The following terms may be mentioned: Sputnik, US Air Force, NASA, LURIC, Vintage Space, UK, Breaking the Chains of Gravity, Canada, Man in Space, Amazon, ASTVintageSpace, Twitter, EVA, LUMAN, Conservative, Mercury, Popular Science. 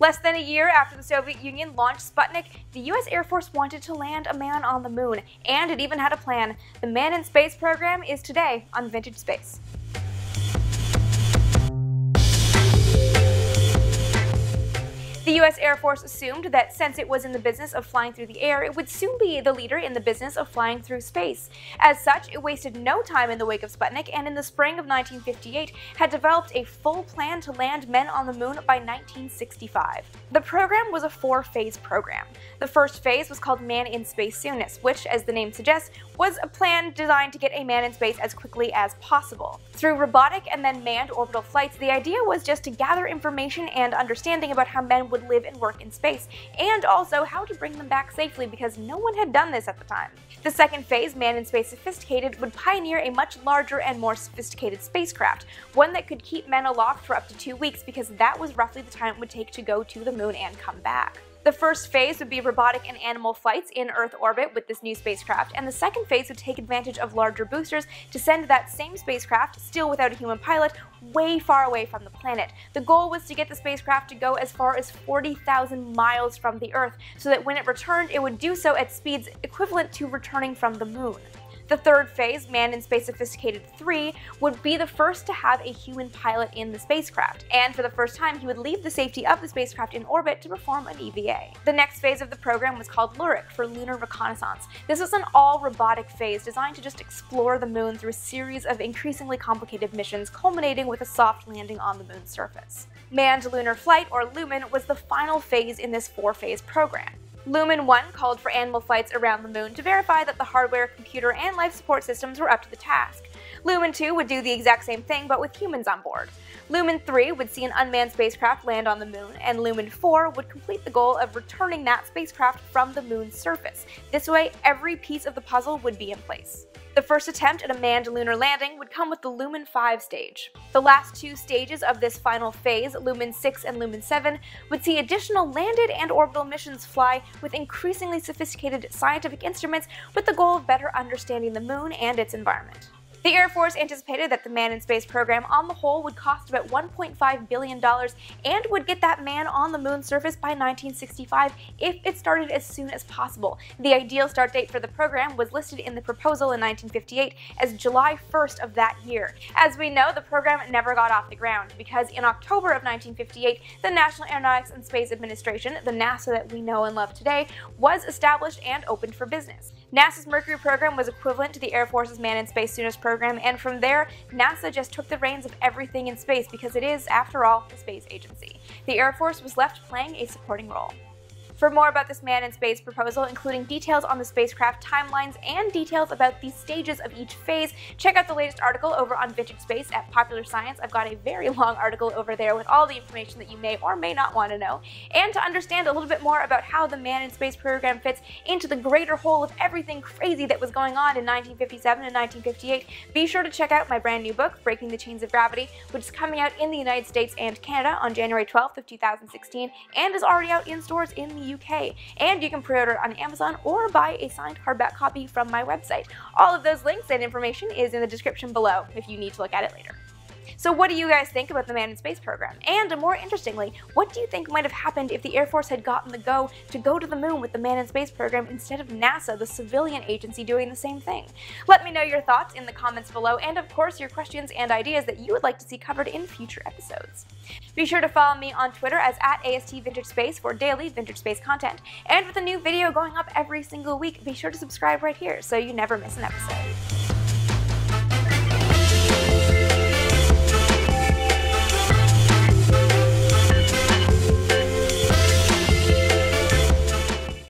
Less than a year after the Soviet Union launched Sputnik, the US Air Force wanted to land a man on the moon, and it even had a plan. The Man in Space program is today on Vintage Space. The U.S. Air Force assumed that since it was in the business of flying through the air, it would soon be the leader in the business of flying through space. As such, it wasted no time in the wake of Sputnik, and in the spring of 1958 had developed a full plan to land men on the moon by 1965. The program was a four-phase program. The first phase was called Man in Space Soonest, which, as the name suggests, was a plan designed to get a man in space as quickly as possible. Through robotic and then manned orbital flights, the idea was just to gather information and understanding about how men would live and work in space, and also how to bring them back safely, because no one had done this at the time. The second phase, Man in Space Sophisticated, would pioneer a much larger and more sophisticated spacecraft, one that could keep men aloft for up to 2 weeks, because that was roughly the time it would take to go to the moon and come back. The first phase would be robotic and animal flights in Earth orbit with this new spacecraft, and the second phase would take advantage of larger boosters to send that same spacecraft, still without a human pilot, way far away from the planet. The goal was to get the spacecraft to go as far as 40,000 miles from the Earth, so that when it returned, it would do so at speeds equivalent to returning from the moon. The third phase, Man in Space Sophisticated III, would be the first to have a human pilot in the spacecraft, and for the first time, he would leave the safety of the spacecraft in orbit to perform an EVA. The next phase of the program was called LURIC, for Lunar Reconnaissance. This was an all-robotic phase designed to just explore the moon through a series of increasingly complicated missions, culminating with a soft landing on the moon's surface. Manned Lunar Flight, or LUMAN, was the final phase in this four-phase program. LUMAN 1 called for animal flights around the moon to verify that the hardware, computer, and life support systems were up to the task. LUMAN 2 would do the exact same thing, but with humans on board. LUMAN 3 would see an unmanned spacecraft land on the moon, and LUMAN 4 would complete the goal of returning that spacecraft from the moon's surface. This way, every piece of the puzzle would be in place. The first attempt at a manned lunar landing would come with the LUMAN 5 stage. The last two stages of this final phase, LUMAN 6 and LUMAN 7, would see additional landed and orbital missions fly with increasingly sophisticated scientific instruments with the goal of better understanding the moon and its environment. The Air Force anticipated that the Man in Space program on the whole would cost about $1.5 billion and would get that man on the moon's surface by 1965 if it started as soon as possible. The ideal start date for the program was listed in the proposal in 1958 as July 1st of that year. As we know, the program never got off the ground because in October of 1958, the National Aeronautics and Space Administration, the NASA that we know and love today, was established and opened for business. NASA's Mercury program was equivalent to the Air Force's Man in Space Soonest program. And from there, NASA just took the reins of everything in space because it is, after all, a space agency. The Air Force was left playing a supporting role. For more about this Man in Space proposal, including details on the spacecraft timelines and details about the stages of each phase, check out the latest article over on Vintage Space at Popular Science. I've got a very long article over there with all the information that you may or may not want to know. And to understand a little bit more about how the Man in Space program fits into the greater whole of everything crazy that was going on in 1957 and 1958, be sure to check out my brand new book, Breaking the Chains of Gravity, which is coming out in the United States and Canada on January 12th of 2016 and is already out in stores in the UK, and you can pre-order it on Amazon or buy a signed hardback copy from my website. All of those links and information is in the description below if you need to look at it later. So what do you guys think about the Man in Space program? And more interestingly, what do you think might have happened if the Air Force had gotten the go to go to the moon with the Man in Space program instead of NASA, the civilian agency, doing the same thing? Let me know your thoughts in the comments below, and of course your questions and ideas that you would like to see covered in future episodes. Be sure to follow me on Twitter as @ASTVintageSpace for daily Vintage Space content. And with a new video going up every single week, be sure to subscribe right here so you never miss an episode.